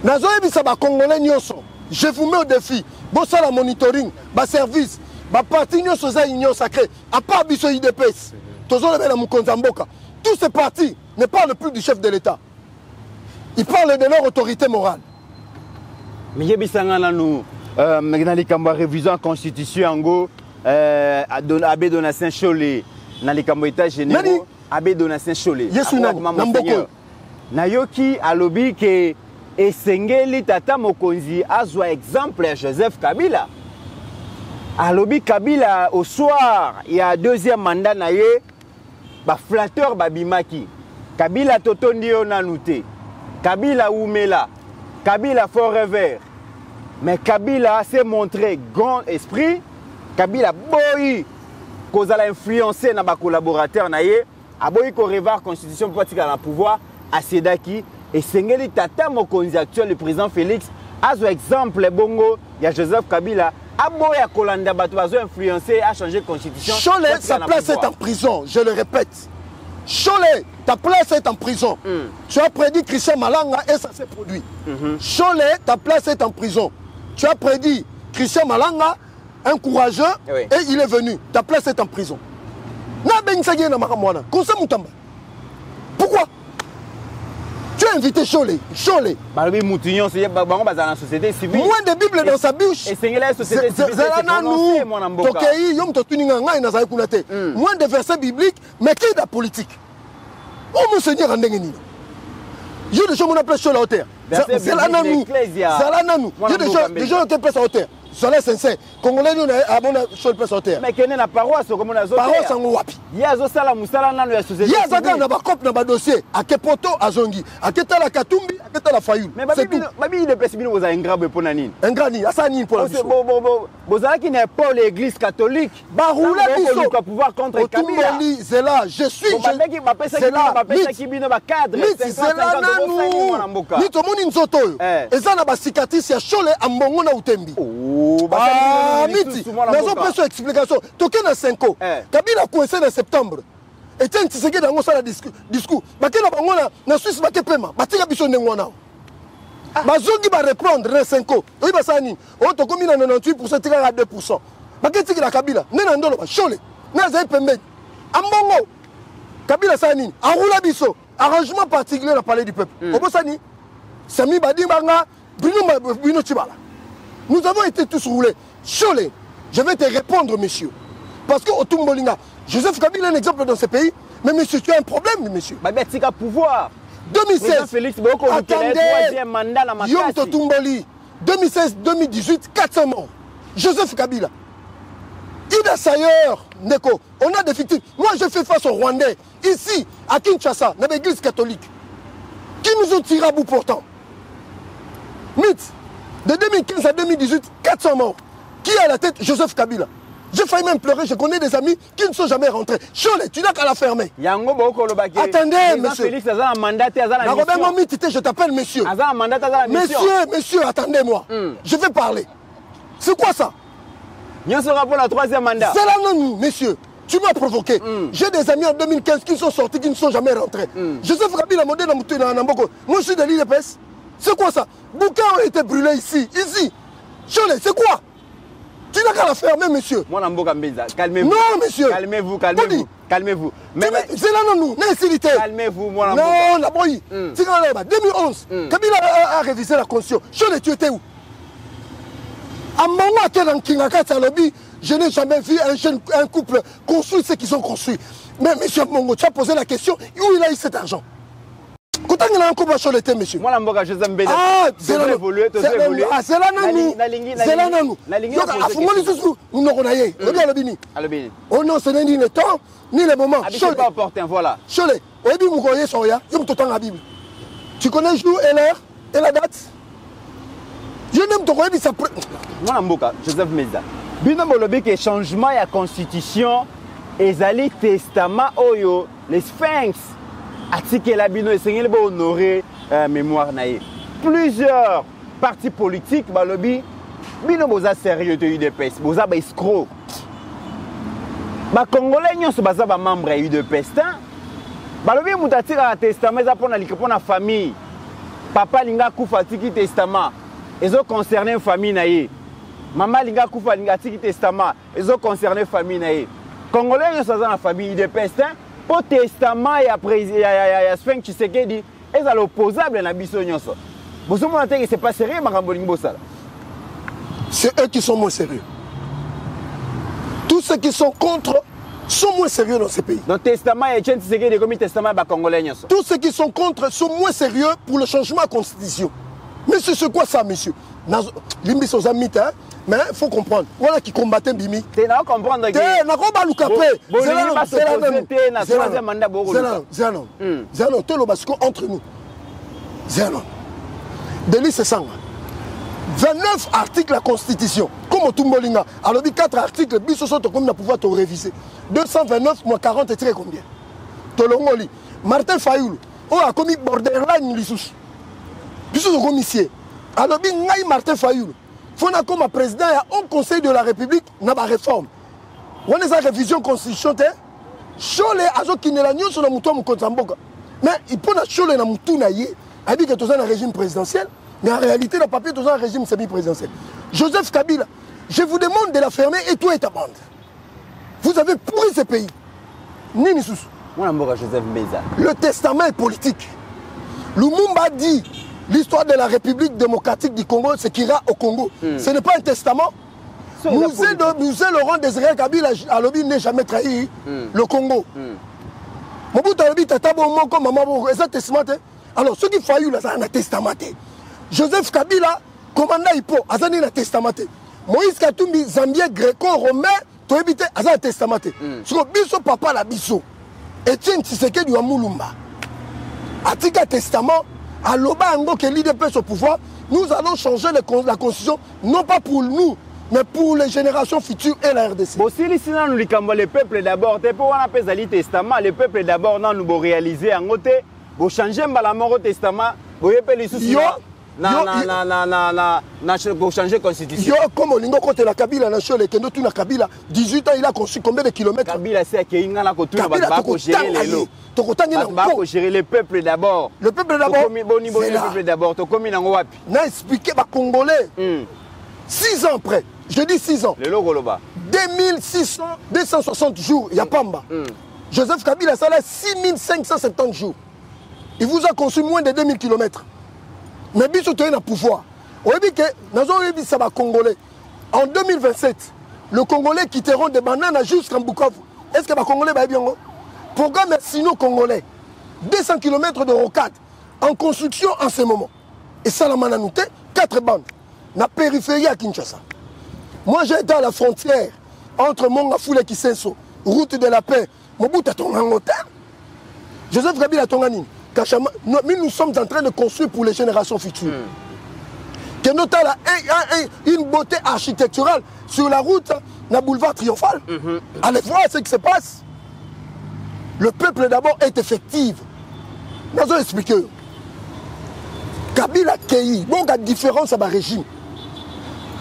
Nazoe bisa ba Congolais nyonso. Je vous mets au défi. Bossa la monitoring, ba service, ba parti nyonso za union sacrée. À part biso I D P S, tozo lebe la mukonza mboka. Tous ces partis ne parlent plus du chef de l'État. Ils parlent de leur autorité morale. Mais yebisangana nous, nali kamba révisant constitution ango, Abbé Donatien Cholé, nali kamba état généraux, Abbé Donatien Cholé. Yesunani, namboko. Nayoki alobi ke esengeli tata mokonzi azwa exemple Joseph Kabila. Alobi Kabila au soir, il y a deuxième mandat naye. Bah flatteur babimaki Kabila totondio nanouté Kabila oumela Kabila forever mais Kabila s'est montré grand esprit Kabila boyi kozala influencer na ba collaborateur naye aboyi ko revoir constitution politique à la pouvoir à Sedaki et sengeli tata mokonzi actuel le président Félix azo exemple bongo ya Joseph Kabila Aboya Kolanda Batoazo influencé a changé de constitution. Cholé, sa place est en prison, je le répète. Cholé, ta place est en prison. Mm. Tu as prédit Christian Malanga et ça s'est produit. Mm-hmm. Cholé, ta place est en prison. Tu as prédit Christian Malanga, un courageux, oui. Et il est venu. Ta place est en prison. Pourquoi? Tu as invité Cholé, Cholé. Moins de Bible dans sa bouche. Moins de versets bibliques, mais qui est la politique? Oh mon Seigneur, en dégaine. Il y a des gens qui appellent Cholé à terre. Zalananou. Zalananou. Il y a des gens qui appellent ça à terre. Cholé sincère. Congolais, nous avons Cholé place à terre. Mais quelle est la paroisse? Paroisse en Ouapi. Il y a Zosala Moussala dans la société. Il y a Zaka dans le dans dossier. À Kepoto, à Zongi. À Ketala Katumbi, à Ketala Fayulu. Mais Babi, il est possible que vous ayez un grave pour Nanin. Un grave, à Sanin pour la vie. Vous avez qui n'est pas l'église catholique. Baroula, il faut pouvoir contre Kabila. C'est là, je suis. C'est là, c'est là, nous. Ni tout le monde nous autour. Et ça, la cicatrice, c'est Cholé à Mbongo na Outembi. Ah, miti, nous avons pas son explication. Token à Senko, Kabila coincé en septembre. Et tiens, tu sais que dans ça la discours. Bah que la bangona, la Suisse va te paiement. Bah tu as besoin de moi là. Bah Zongi va répondre dans Senko. Oui bah ça ni. Oh tu commis dans quatre-vingt-dix-huit pour cent, tu as deux pour cent. Bah que tu sais que la Kabila, n'en dolo bah Cholé, n'en zé paiement. Ambongo, Kabila ça ni. Arula biso, arrangement particulier au palais du peuple. Obo ça ni. Sami Badi Banga, Bruno Bruno Tibala. Nous avons été tous roulés. Cholé, je vais te répondre, monsieur. Parce que au Tumbolinga, Joseph Kabila est un exemple dans ce pays. Mais monsieur, tu as un problème, monsieur. Bah, mais tu as pouvoir. deux mille seize, Félix Boko, attendez, troisième mandat à Makassi. Yom Totumboli, deux mille seize deux mille dix-huit, quatre cents morts. Joseph Kabila. Ida Sayer, Neko, on a des fictifs. Moi, je fais face aux Rwandais, ici, à Kinshasa, dans l'église catholique, qui nous ont tiré à bout pourtant. Mythe. De deux mille quinze à deux mille dix-huit, quatre cents morts. Qui a à la tête? Joseph Kabila. J'ai failli même pleurer, je connais des amis qui ne sont jamais rentrés. Cholé, tu n'as qu'à la fermer. Attendez, monsieur. Je t'appelle monsieur. Monsieur, monsieur, attendez-moi. Je vais parler. C'est quoi ça? C'est là, non, monsieur. Tu m'as provoqué. Mm. J'ai des amis en deux mille quinze qui sont sortis, qui ne sont jamais rentrés. Mm. Joseph Kabila m'a dit moi je suis de l'île épaisse. C'est quoi ça? Bouquins ont été brûlés ici, ici. Cholé, c'est quoi? Tu n'as qu'à la fermer, monsieur. Moi, calmez-vous. Non, monsieur. Calmez-vous, calmez-vous. Calmez-vous. C'est là, non, nous. Calmez-vous, moi, non, la boy. Mm. deux mille onze, mm. Kabila a, a, a révisé la conscience. Cholé, tu étais où? À Mangwa, dans Kinshasa, à Lobby, je n'ai jamais vu un, jeune, un couple construire ce qu'ils ont construit. Mais monsieur Bongo, tu as posé la question, où il a eu cet argent? Quand on a un couple à Choleté, monsieur. Moi, je suis Joseph Mbenza. Ah, c'est là, c'est là, nous. C'est là, nous. Donc, à ce moment-là, nous n'aurons rien. Regarde, Albini. Albini. Oh non, ce n'est ni le temps, ni le moment. Je ne pas opportun, voilà. Cholé, au début, vous voyez son ya, il y a tout le temps la Bible. Tu connais le jour et l'heure et la date? Je n'aime pas dire ça. Moi, je Joseph Mbenza. Bino molobi que changement ya constitution ezali testament oyo les sphinx atikela bino esengeli ba honorer mémoire naie. Plusieurs partis politiques balobi bino boza sérieux de U D P S, boza ba escroc. Ba congolais nyonso baza ba membre ya U D P S tan balobi mutatika testament za pona likpo na famille. Papa linga kufa tiki testament ezo concerner famille naie. Maman linga koufa linga tiki testament, ils ont concerné famille naie. Congolais ils sont dans la famille des pestins. Pour testament et après il y a ce que tu sais qu'il dit, ils sont opposables à la bisognon ça. Vous vous montez que c'est pas sérieux, ma ramboling bossa. C'est eux qui sont moins sérieux. Tous ceux qui sont contre sont moins sérieux dans ces pays. Donc testament et tu sais qu'il dit comme testament bah congolais ils sont. Tous ceux qui sont contre sont moins sérieux pour le changement de constitution. Mais c'est quoi ça, monsieur? Limbi sont amis, hein? Mais il faut comprendre. Voilà qui combattait Bimi. Tu n'as pas comprendre. Tu n'as pas compris. Tu n'as pas compris. Tu n'as pas compris. Tu n'as pas compris. Tu entre nous. Zénon. Délice c'est sang. vingt-neuf articles de la Constitution. Comme au Tumbolinga. Alors, quatre articles, Bissot, comme on pouvoir te réviser. deux cent vingt-neuf moins quarante et très combien? Tolongoli. Martin Fayulu. On a commis borderline, Lissous. Bissot, comme ici. Alors, Martin Fayulu. Fona comme président au Conseil de la République n'a pas réforme. On a une révision constitutionnelle. Cholé azo kinelanion sur la mouton moukontamboka. Mais il peut na cholé na mouton naie, a dit que tout ça un régime présidentiel, mais en réalité le papier tout ça un régime semi-présidentiel. Joseph Kabila, je vous demande de la fermer et toi et ta bande. Vous avez pourri ce pays. Nini sous. Mon amour à Joseph Mbenza. Le testament est politique. Lumumba dit l'histoire de la République démocratique du Congo, ce qui ira au Congo. Mm. Ce n'est pas un testament. Musée, de, musée Laurent Désiré Kabila à l'objet n'est jamais trahi mm. le Congo. Mobutu Alobi tata bon comme maman est un testament. Alors ceux qui faillent là, ça un testament. Joseph Kabila, commandant Hippo, azani un testament. Moïse Katumbi, Zambien gréco-romain, tu habites azan un testament. Sur biso papa la biso. Etienne Tshisekedi Wamulumba. Atika testament. À l'Obango que l'I D P au pouvoir, nous allons changer la constitution, non pas pour nous, mais pour les générations futures et la R D C. Bon, si nous le peuple d'abord, on appelle ça le testament, le peuple d'abord, non, nous réaliser en côté, vous changez la mort au testament, vous appelez les soucis. Non, non, non, non, non, non, vous changez la constitution. Yo, comme on côté la Kabila, la Chole, que nous, tout la Kabila, dix-huit ans, il a construit combien de kilomètres? Kabila, c'est qu'il y a un côté, il va gérer les lots. Le peuple d'abord. Le peuple d'abord. Le peuple d'abord. Tu as commis dans Wapi. N'a expliqué par Congolais. Six ans après. Je dis six ans. Le logo là-bas. deux mille six cents, deux cent soixante jours. Il y a Pamba. Joseph Kabila, ça a six mille cinq cent soixante-dix jours. Il vous a conçu moins de deux mille kilomètres. Mais bien sûr, tu es en pouvoir. On dit que nous avons dit ça va Congolais. En deux mille vingt-sept, les Congolais quitteront de Banana jusqu'en Bukavu. Est-ce que les Congolais va bien? Programme sino-congolais, deux cents kilomètres de rocade, en construction en ce moment. Et ça, la mananouté, quatre bandes, la périphérie à Kinshasa. Moi, j'ai été à la frontière entre Mongafoul et Kisenso, route de la paix, Mobuta Tongangotin, Joseph Kabila Tonganine, Kachama. Nous, nous sommes en train de construire pour les générations futures. Que nous avons une beauté architecturale sur la route, la boulevard triomphal. Mm-hmm. Allez voir ce qui se passe. Le peuple d'abord est effectif. Nous allons expliquer. Kabila K I, donc à différence à ma régime,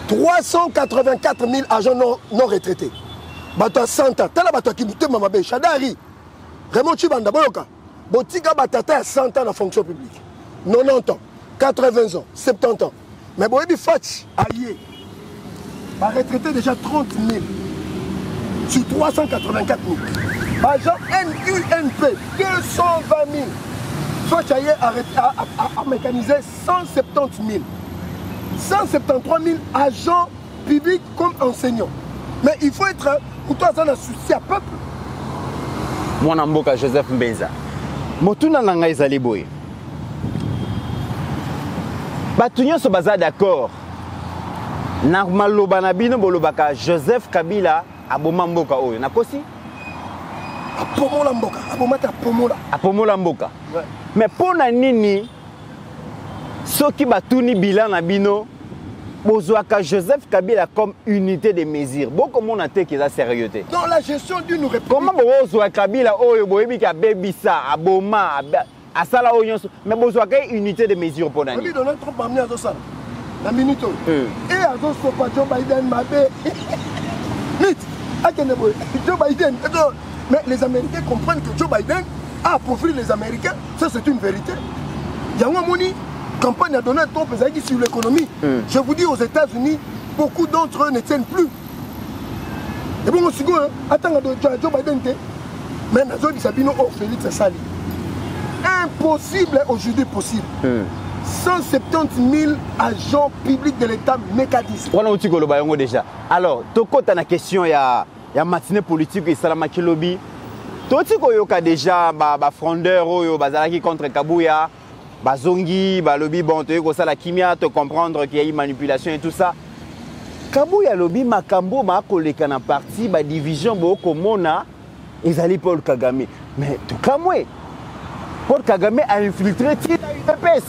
trois cent quatre-vingt-quatre mille agents non, non retraités. Bato Santa, tala bato ki mutema mabe Shadari. Raymond Chibanda boloka. Botika batata ya cent ans na fonction publique. quatre-vingt-dix ans, quatre-vingts ans, soixante-dix ans. Mais bon, il Fatch allié. Ba retraité déjà trente mille sur trois cent quatre-vingt-quatre mille. Ba gens N U N P deux cent vingt mille. Fatch allié a mécanisé cent soixante-dix mille. cent soixante-treize mille agents publics comme enseignants. Mais il faut être pour toi ça un souci à peuple. Mon amboka Joseph Mbenza. Motuna nanga ezali boye. Bato nyonso baza d'accord. Na maloba na bino bolobaka Joseph Kabila aboma mboka oyo. Nakosi? Apomola mboka, abomata apomola. Apomola mboka. Mais pona nini soki batuni bilan na bino Bozoaka Joseph Kabila comme unité de mesure. Beaucoup de monde a été sérieux. Non, la gestion d'une république. Comment Bozoaka Kabila, Oyoboyebika, Bébissa, Aboma, Asala Oyon, mais Bozoaka unité de mesure pour nous. Oui, Donald Trump a amené à Zosal. La minute. Et à Zosopa, Joe Biden, Mabé. Joe Biden. Mais les Américains comprennent que Joe Biden a appauvri les Américains. Ça, c'est une vérité. Yango Mouni. Campagne à Donald Trump sur l'économie. Mm. Je vous dis, aux États-Unis, beaucoup d'entre eux ne tiennent plus. Et bon, on se dit, attends, Joe Biden, mais Nazor Isabino, oh, Félix Sali. Impossible aujourd'hui possible. Mm. cent soixante-dix mille agents publics de l'État mécanisés. On a dit que nous déjà. Alors, tu as une question, il y a une matinée politique et Salamaki Lobby. Tu as dit que déjà des frondeurs contre Kabouya. Bazongi, Balobi, bon, tu as la chimia, te comprendre qu'il y a une manipulation et tout ça. Kabou ya lobi, Makambo, ma collègue en partie, ma division, Boko Mona, ils allaient Paul Kagame. Mais tout comme moi, Paul Kagame a infiltré tir à une épaisse.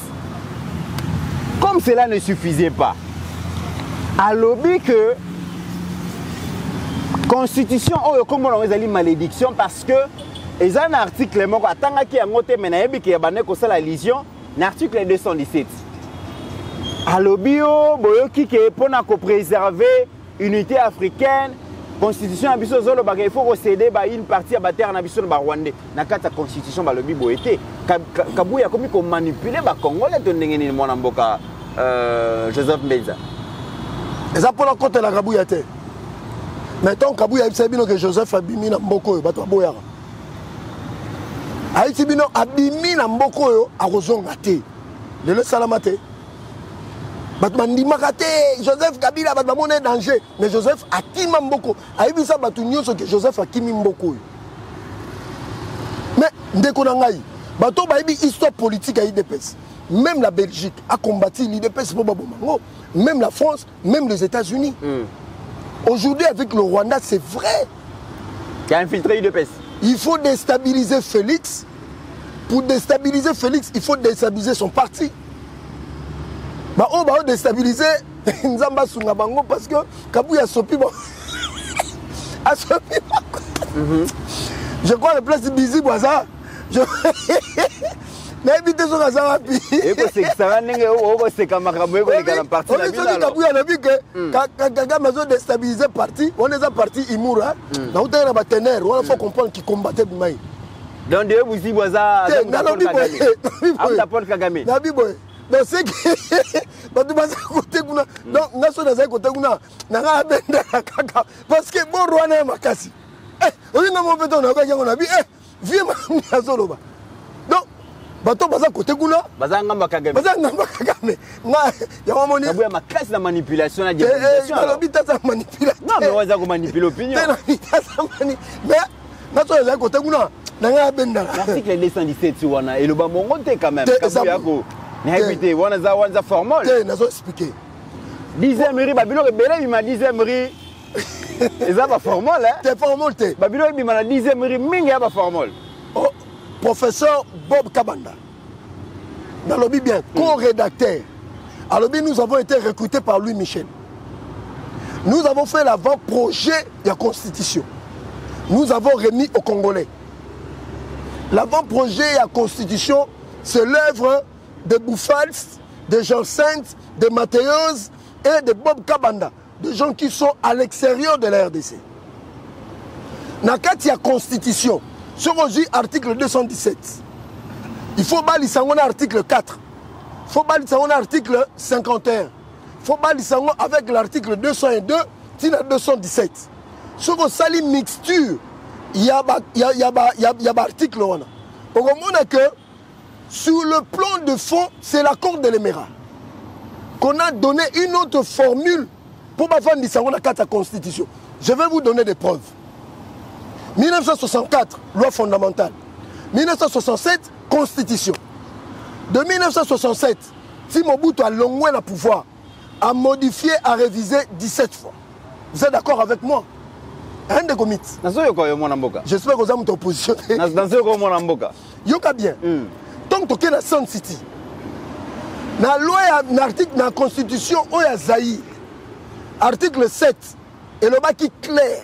Comme cela ne suffisait pas, à lobi que constitution, oh, comme on a une malédiction parce que ils ont un article, qui a monté, mais il y a une allusion. L'article deux cent dix-sept. Alobio, boyoki qui est pour préserver l'unité africaine, constitution abisso zolo il faut recéder une partie à la terre en abisso de Rwanda. Dans la constitution balobi boyete. Kabouya comme il manipulé le Congolais de n'engeni mon amboka Joseph Mbenza. Et ça pour la côte la Kabouya te. Maintenant Kabouya il sait bien que Joseph abimi na mboko bato boyara. Haïti bino abimi na mboko yo arozonga te. Le le salamate. Batmandi makate Joseph Kabila batmone danger mais Joseph akima mboko. Haïti ça batunyo so que Joseph akimi mboko yo. Mais ndeko na ngai bato bayibi histoire politique ya I D P S. Même la Belgique a combattu l'I D P S pour babomango, même la France, même les États-Unis. Mm. Aujourd'hui avec le Rwanda, c'est vrai. Qui a infiltré l'I D P S. Il faut déstabiliser Félix. Pour déstabiliser Félix, il faut déstabiliser son parti. Bah, on va déstabiliser Nzamba Sungabango parce que Kabouya Sopi. Je crois que le place de Bizi Boaza. Je mais évitez son hasard. Et c'est que ça va n'est pas c'est comme Kabouya parti. On est sur le Kabouya on a vu que Kagame a déstabilisé parti. On est un parti Imoura. Dans le a battenaire, on faut comprendre qu'il combattait Boumaï. Donc Dieu vous dit Boaza. On t'apporte Kagame. Nabi boy. Donc c'est que bah tu vas côté kuna. Donc nation dans un côté kuna. Nanga bende Kaka. Parce que bon Rwanda makasi. Eh, on est dans mon béton on a gagné on a vu. Eh, viens ma zoloba. Donc bato baza côté goula baza ngamba Kagame baza ngamba Kagame na ya wamoni Kabouya ma classe la manipulation la manipulation alors bita ça manipulation non mais waza ko manipuler opinion mais na to za côté goula na nga benda l'article deux cent dix-sept wana et le bambongo te quand même Kabouya ko na habité wana za wana formol te na zo expliquer dixième ri babilo rebele il m'a dixième ri et ça pas formol hein te formol te babilo il m'a dixième ri mingi ya pas formol. Professeur Bob Kabanda, dans le bien, co-rédacteur. Alors bien, nous avons été recrutés par Louis Michel. Nous avons fait l'avant-projet de la Constitution. Nous avons remis aux Congolais. L'avant-projet de la Constitution, c'est l'œuvre de Bouffals, de Jean Saint, de Mathéos et de Bob Kabanda, de gens qui sont à l'extérieur de la R D C. na kati ya constitution sokozi article deux cent dix-sept il faut balisa ngona article quatre il faut balisa ngona article cinquante et un il faut balisa ngona avec l'article deux cent deux tina deux cent dix-sept soko sali mixture il y a il y a il y a article wana pour comprendre que sur le plan de fond c'est l'accord de l'Émirat qu'on a donné une autre formule pour balisa ngona kati ya constitution. Je vais vous donner des preuves. mille neuf cent soixante-quatre, loi fondamentale. mille neuf cent soixante-sept, constitution. De mille neuf cent soixante-sept, Timobutu a longtemps le pouvoir, a modifié, a révisé dix-sept fois. Vous êtes d'accord avec moi? Un des comités. J'espère que vous avez opposition. Yoka bien. Tant que tu es Sun City, la loi, l'article, la constitution, oya Zaïre. Article sept, et le bas qui clair.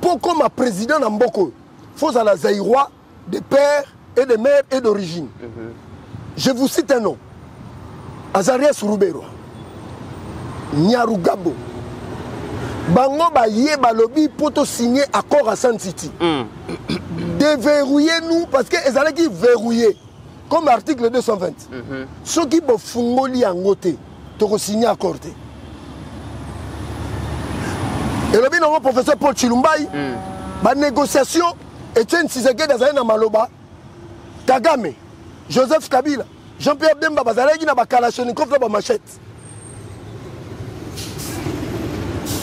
Pour comme un président Namboko, il faut à la Zaïrois de père et de mère et d'origine. Mm-hmm. Je vous cite un nom. Azaria Surubero, Nyarugabo, Bango Baye Balobi pour te signer accord à Sun City. Mm. Déverrouillez-nous, parce que les allaient qui verrouillent, comme l'article deux cent vingt. Mm-hmm. Ceux qui vont fungoli en côté, te signer accord. Et le bien le professeur Paul Chilumbai, la mm. négociation, Etienne Tshisekedi dans un maloba, Kagame, Joseph Kabila, Jean-Pierre Bemba, Bazalagi n'a pas Kalachnikov dans ma machette.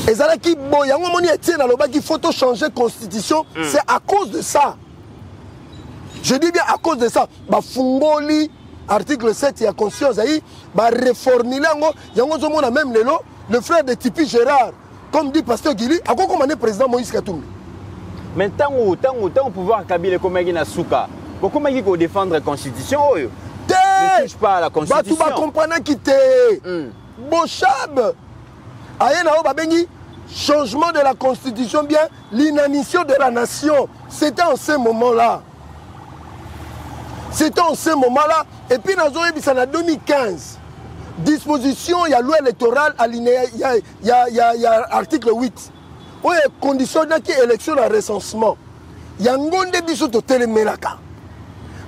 Et ça qui bon, il y a un moment Etienne Aloba qu'il faut changer constitution, mm. c'est à cause de ça. Je dis bien à cause de ça. Bah Fungoli, article sept, il y a conscience, il y a réformilango, il y a un moment même le le frère de Tipi Gérard. Comme dit Pasteur Guilla, à quoi commandait le président Moïse Katumbi? Mais tant ou tant ou tant pouvoir Kabila comme il y a Souka, pourquoi il faut défendre la Constitution? Ne touche pas à la Constitution. Bah, tu vas comprendre qui t'es. Bochab, Ayenao Babengi, changement de la Constitution, bien l'inanition de la nation. C'était en ce moment-là. C'était en ce moment-là. Et puis dans le deux mille quinze. Disposition, il y a loi électorale, il y a l'article huit. Il y a condition d'élection à recensement. Il y a un condition de télémélaka.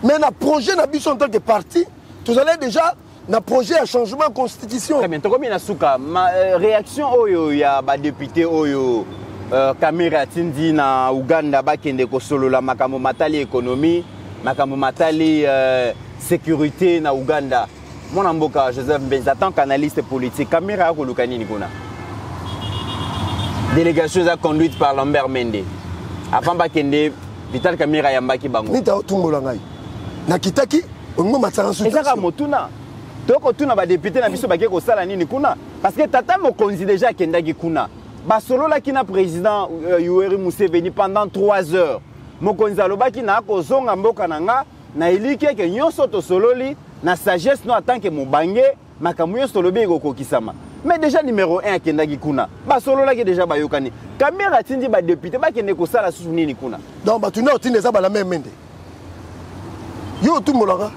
Mais le projet en tant que parti, tout allez déjà, le projet à changement de constitution. Très bien, tu as combien de souka? Ma réaction, il y a des députés, Kamera Tindi, na Ouganda, Bakende Kosolola, Makamo Matali économie, Makamo Matali sécurité, na Ouganda. Mon amboka Joseph Mbenza, tant qu'analyste politique, caméra Kolukani Nikona. Délégation conduite par Lambert Mende. Avant Bakende, Vital Kamerhe Yambaki Bango. Nita Otumbolangai. Nakitaki, Ongo Matsaransu. Et ça, Motuna. Toko Tuna va député na biso Bakeko Salani Nikuna. Parce que Tata Mokonzi déjà Kenda Gikuna. Basolo la Kina président Yoweri Museveni pendant trois heures. Mokonzi Alobaki na Kozonga Mbokananga. Na Ilike Kenyon Soto Sololi. La sagesse, nous attend que mon bangé, ma camouille sur le bien au Kokisama. Mais déjà numéro un à Kendagi Kuna. Basolo là qui déjà bayokani. Caméra tindi ba député, ba kende kosa la souvenir Nikuna. Donc bah tu n'as aucune des la même mende. Yo tout molaga.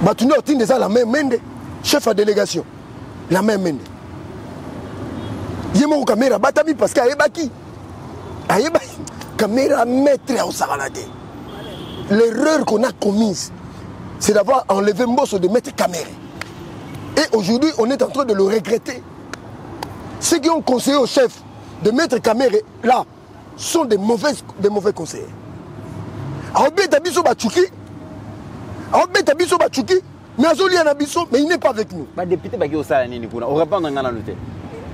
Bah tu n'as aucune des la même mende. Chef à délégation, la même mende. Yemo caméra batami parce que ayebaki. Ayebaki. Caméra maître au Savalade. L'erreur qu'on a commise, c'est d'avoir enlevé Mbosso de mettre Kamerhe. Et aujourd'hui, on est en train de le regretter. Ceux qui ont conseillé au chef de mettre Kamerhe là sont des mauvais, des mauvais conseillers. Mais il n'est pas avec nous.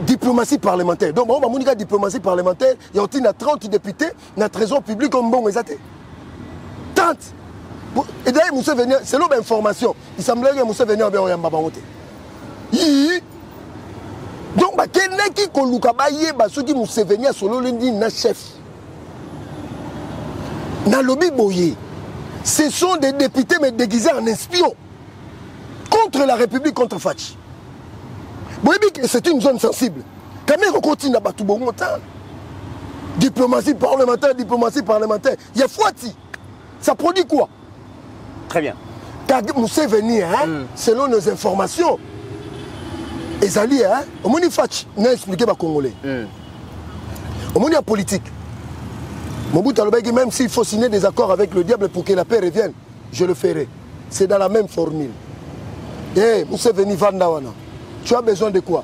Diplomatie parlementaire. Donc, on va vous dire diplomatie parlementaire. Il y a trente députés dans la trésor public comme bon. trente. Et d'ailleurs, Museveni, c'est l'autre information. Il semblait que Museveni avait un babaoté. Donc, quelqu'un qui colocabaye, ceux qui Museveni solo lundi n'a chef. N'a lobby boyé. Ce sont des députés mais déguisés en espions contre la République, contre Fatch. C'est une zone sensible. Quand même, on continue à battre bon temps. Diplomatie parlementaire, diplomatie parlementaire. Il y a Fouati. Ça produit quoi? Très bien. Museveni, hein, mm. selon nos informations, les alliés, hein, on m'a dit Fatch n'a expliqué par Congolais. On m'a dit politique. Même s'il faut signer des accords avec le diable pour que la paix revienne, je le ferai. C'est dans la même formule. Eh, Museveni Vandawana, tu as besoin de quoi?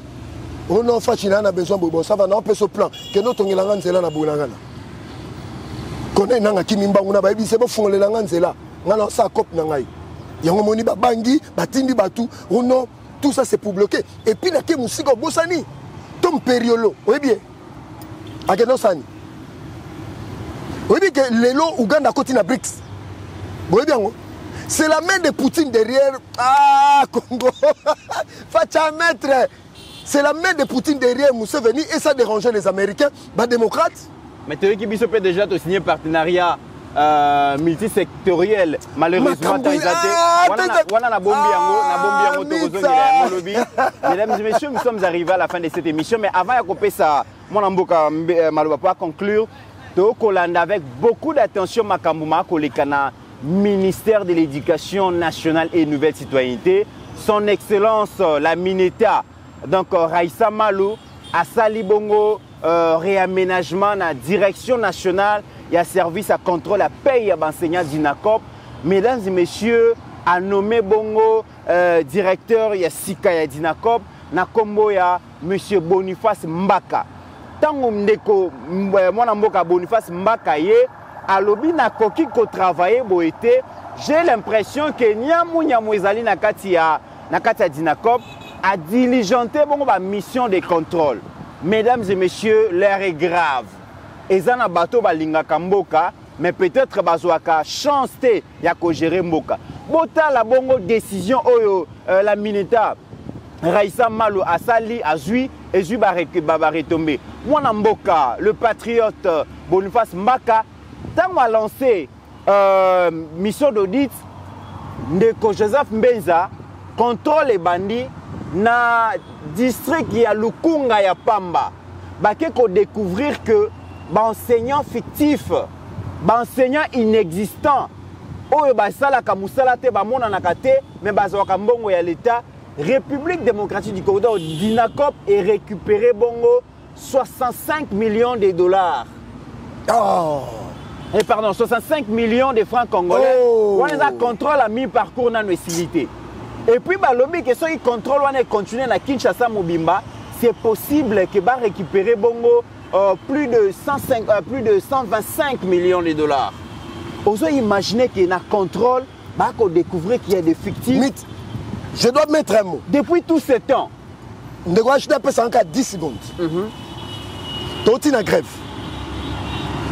On a besoin de bon, ça va, on peut se plaindre. Que notre langue c'est là, la boulangana. Connais Nanga Kimimba, on a baby, c'est bon, fond les langues c'est là. On a ça cop Nangai. Yangomoni Babangi, Batindi Batu, on a tout ça c'est pour bloquer. Et puis la Kemusiko Bosani, Tom Periolo, oui bien. Agenosani. Vous voyez que les lots Ouganda côté na B R I C S. Vous voyez bien, c'est la main de Poutine derrière. Ah, Congo, Facha maître. C'est la main de Poutine derrière Museveni et ça dérangeait les Américains, les démocrates. Mais tu veux qu'ils puissent déjà te signer un partenariat euh, multisectoriel. Malheureusement, tu as été. Voilà la bombe yango, la bombe yango, mesdames et messieurs, nous sommes arrivés à la fin de cette émission. Mais avant de couper ça, mon amboka Malouba pour conclure. Avec beaucoup d'attention, Makambouma, Kolekana, ministère de l'Éducation nationale et nouvelle citoyenneté, son Excellence la Mineta, donc Raïssa Malu, Asali Bongo, euh, réaménagement, la direction nationale, il y a service à contrôle, à paye à l'enseignant d'Inacop. Mesdames et messieurs, à nommer Bongo, euh, directeur, il y a Sika, il y a d'Inacop, Nakombo, il y a M. Boniface Mbaka. Tango mdeko mwana mboka Boniface Mbaka ye alobi na koki ko travailler boete. J'ai l'impression que nyamu nyamu ezali na kati ya na kati ya Dinacop a diligenté bongo ba mission de contrôle. Mesdames et messieurs, l'heure est grave. Ezana bato ba lingaka mboka, mais peut-être bazwaka chance te ya ko gérer mboka. Bota la bongo décision oyo euh, la mineta Raïssa Malu asali azui et je vais retomber. Mon amboka, le patriote Boniface Mbaka, tant qu'on a lancé euh, mission d'audit de Joseph Mbenza, contrôle les bandits dans le district de Lukunga ya Pamba. Il faut découvrir que les enseignants fictifs, les enseignants inexistants, ils sont à l'État. République démocratique du Congo, Dinacop et récupéré Bongo soixante-cinq millions de dollars. Oh. Et pardon, soixante-cinq millions de francs congolais. Oh. On les a contrôlés à mi-parcours dans nos facilités. Et puis, bah, le lobby qui sont contrôlés, on est continué à Kinshasa Mobimba. C'est possible que va bah, récupérer Bongo euh, plus, de cent cinq, euh, plus de cent vingt-cinq millions de dollars. Vous imaginez qu'il y a un contrôle, bah, qu'on découvre qu'il y a des fictifs. Mythe. Je dois mettre un mot. Depuis tous ces temps, je dois appeler encore dix secondes. Tu es en grève.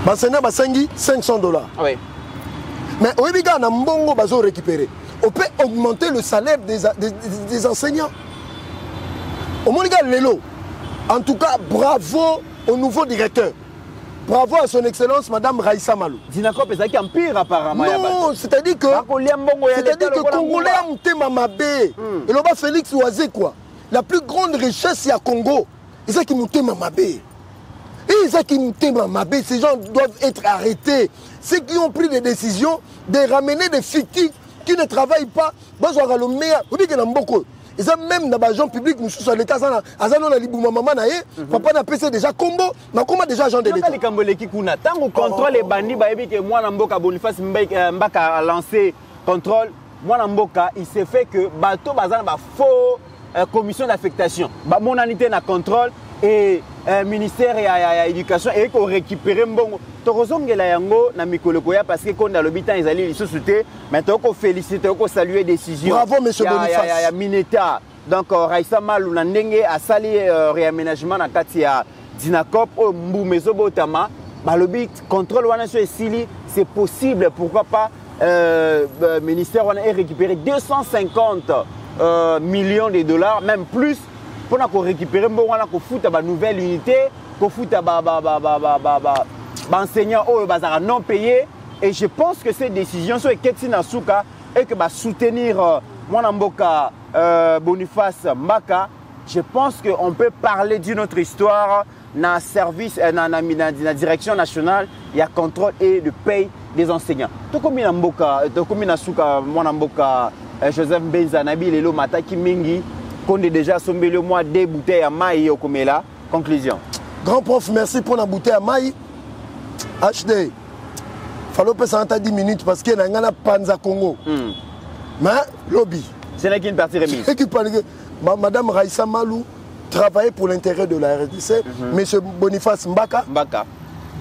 Tu as cinq cents dollars. Oui. Mais au début, on a récupéré. On peut augmenter le salaire des, des, des enseignants. Au moins, en tout cas, bravo au nouveau directeur. Bravo à son excellence, Madame Raïssa Malu. Dinacop est un pire apparemment. Non, c'est-à-dire que c'est-à-dire que Congolais ont été mamabé. Et là-bas, Félix Oazé, quoi. La plus grande richesse, il y a Congo. C'est ça qui m'ont été mamabé. Et ça qui m'ont été mamabé. Ces gens doivent être arrêtés. Ceux qui ont pris des décisions de ramener des fictifs qui ne travaillent pas. Ils ont le meilleur. Vous dites qu'il y en a beaucoup. Ils ont même dans l'agent public, nous sommes sur l'État, ils ont dit que maman papa n'a pas déjà combo, n'a pas déjà agent de l'État. Tant qu'on contrôle les bandits, que moi, Boniface Mbaka a lancé contrôle, moi, il s'est fait que bateau bazan ba faux commission d'affectation. Mon anité n'a contrôle et ministère et éducation et qu'on récupère Mbongo. Torozonge la yango na mikolokoya parce que quand dans le bitan ils allaient les soutenir maintenant qu'on félicite qu'on salue décision. Bravo monsieur Boniface. Ya Mineta donc Raïssa Malu na ndenge a sali réaménagement na kati ya Dinacop o mbu mezobotama balobi contrôle wana sur Sili c'est possible pourquoi pas euh, euh, ministère wana a récupéré deux cent cinquante euh, millions de dollars même plus pour qu'on récupérer mbo wana ko fout ba nouvelle unité ko fout ba ba ba ba ba ba enseignants non payés et je pense que ces décisions sont Ketsinasuka et que va soutenir mon amboka Boniface Mbaka. Je pense qu'on peut parler d'une autre histoire dans service dans la direction nationale, il y a contrôle et le paye des enseignants. Tout comme amboka, tout comme Nasuka mon amboka Joseph Mbenza nabi lelo mataki mingi qu'on est déjà sombé le mois des bouteilles à maï au Komela. Conclusion. Grand prof, merci pour la bouteille à maï. H D, fallo pesa anta dix minutes parce que nangana panza Congo. Mm. Mais lobby. C'est là qu'une partie remise. C'est qui parle madame Raïssa Malu travaillait pour l'intérêt de la R D C, mm-hmm. monsieur Boniface Mbaka. Mbaka.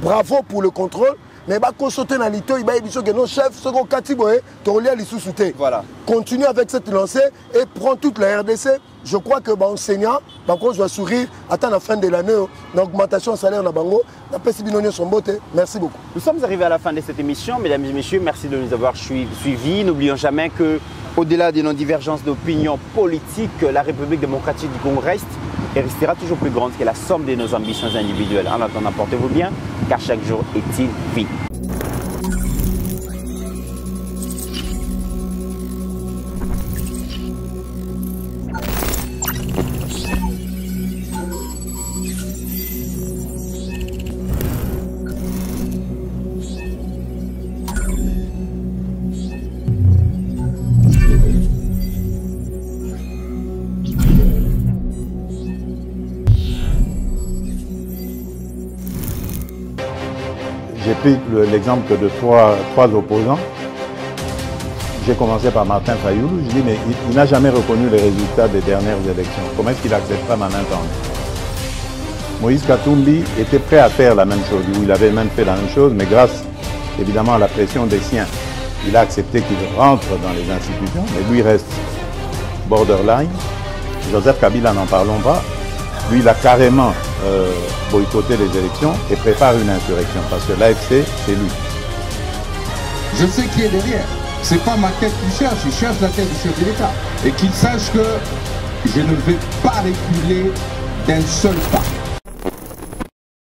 Bravo pour le contrôle. Mais bah, quand sauter dans l'ito, il va dire que nos chefs sont catégorisés, tu les sous-soutés. Voilà. Continue avec cette lancée et prends toute la R D C. Je crois que bah, enseignants, bah, je vais sourire, attendre la fin de l'année, l'augmentation de salaire dans Bango, la P C B sont beauté. Merci beaucoup. Nous sommes arrivés à la fin de cette émission, mesdames et messieurs, merci de nous avoir suivis. N'oublions jamais que, au-delà des non-divergences d'opinion politique, la République démocratique du Congo reste et restera toujours plus grande que la somme de nos ambitions individuelles. En attendant, portez-vous bien, car chaque jour est-il vie. L'exemple de trois, trois opposants, j'ai commencé par Martin Fayulu, je dis mais il, il n'a jamais reconnu les résultats des dernières élections, comment est-ce qu'il acceptera ma main tendue? Moïse Katumbi était prêt à faire la même chose, il avait même fait la même chose, mais grâce évidemment à la pression des siens, il a accepté qu'il rentre dans les institutions, mais lui reste borderline. Joseph Kabila, n'en parlons pas, lui il a carrément Euh, boycotter les élections et prépare une insurrection parce que l'A F C, c'est lui. Je sais qui est derrière. C'est pas ma tête qui cherche, il cherche la tête du chef de l'État. Et qu'il sache que je ne vais pas reculer d'un seul pas.